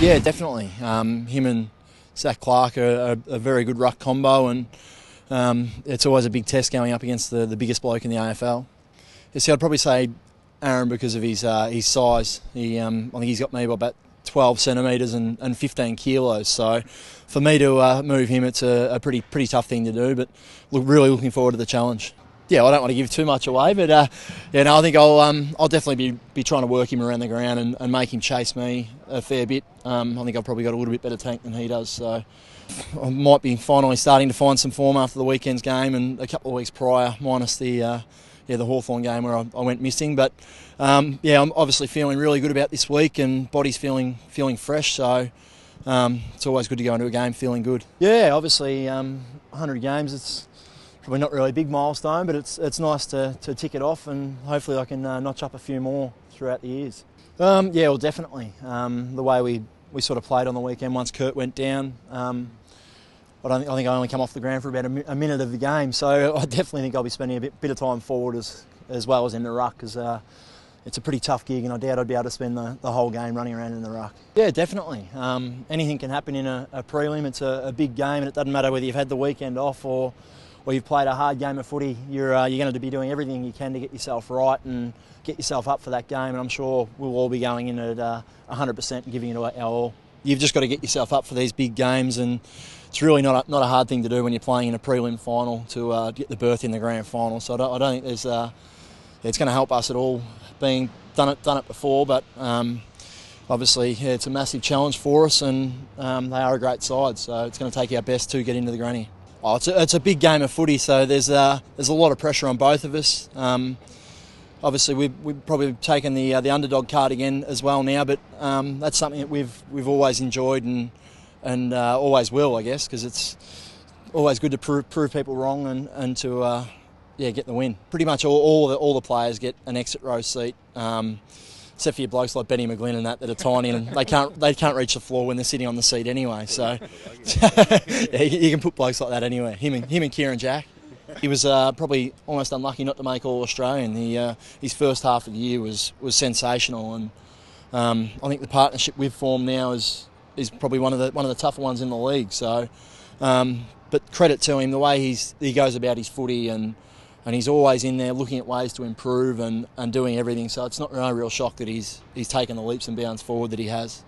Yeah, definitely. Him and Zach Clark are a very good ruck combo, and it's always a big test going up against the biggest bloke in the AFL. Yeah, so I'd probably say Aaron because of his size. I think he's got maybe about 12 centimetres and 15 kilos. So for me to move him, it's a pretty tough thing to do. But really looking forward to the challenge. Yeah, I don't want to give too much away, but I think I'll definitely be trying to work him around the ground and make him chase me a fair bit. I think I've probably got a little bit better tank than he does, so I might be finally starting to find some form after the weekend's game and a couple of weeks prior, minus the Hawthorn game where I went missing. But I'm obviously feeling really good about this week, and body's feeling fresh, so it's always good to go into a game feeling good. Yeah, obviously 100 games, it's probably not really a big milestone, but it's nice to tick it off, and hopefully I can notch up a few more throughout the years. Well, definitely. The way we sort of played on the weekend once Kurt went down, I think I only come off the ground for about a minute of the game, so I definitely think I'll be spending a bit of time forward as well as in the ruck, because it's a pretty tough gig, and I doubt I'd be able to spend the whole game running around in the ruck. Yeah, definitely. Anything can happen in a prelim. It's a big game, and it doesn't matter whether you've had the weekend off or you've played a hard game of footy. You're going to be doing everything you can to get yourself right and get yourself up for that game, and I'm sure we'll all be going in at 100% and giving it our all. You've just got to get yourself up for these big games, and it's really not a hard thing to do when you're playing in a prelim final to get the berth in the grand final. So I don't think there's it's going to help us at all, being done it before. But obviously, yeah, it's a massive challenge for us, and they are a great side. So it's going to take our best to get into the granny. Oh, it's a big game of footy, so there's a lot of pressure on both of us. Obviously, we've probably taken the underdog card again as well now, but that's something that we've always enjoyed and always will, I guess, because it's always good to prove people wrong and to get the win. Pretty much all the players get an exit row seat, except for your blokes like Benny McGlynn and that are tiny and they can't reach the floor when they're sitting on the seat anyway. So yeah, you can put blokes like that anywhere. Him and Kieran Jack. He was probably almost unlucky not to make All-Australian. His first half of the year was sensational, and I think the partnership we've formed now is probably one of the tougher ones in the league. So, but credit to him, the way he goes about his footy, and he's always in there looking at ways to improve and doing everything. So it's not a real shock that he's taken the leaps and bounds forward that he has.